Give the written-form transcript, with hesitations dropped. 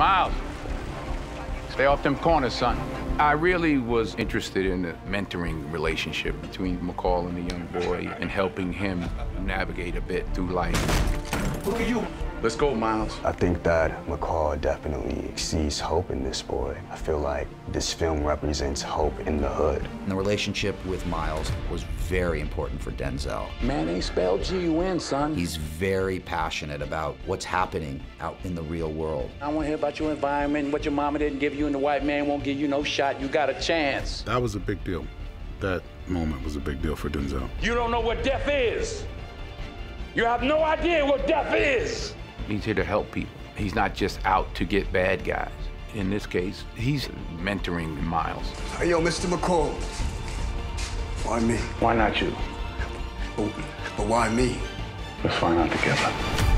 Miles, stay off them corners, son. I really was interested in the mentoring relationship between McCall and the young boy and helping him navigate a bit through life. Look at you. Let's go, Miles. I think that McCall definitely sees hope in this boy. I feel like this film represents hope in the hood. And the relationship with Miles was very important for Denzel. Man, they spelled G-U-N, son. He's very passionate about what's happening out in the real world. I want to hear about your environment and what your mama didn't give you, and the white man won't give you no shot. You got a chance. That was a big deal. That moment was a big deal for Denzel. You don't know what death is. You have no idea what death is. He's here to help people. He's not just out to get bad guys. In this case, he's mentoring Miles. Hey, yo, Mr. McCall. Why me? Why not you? But why me? Let's find out together.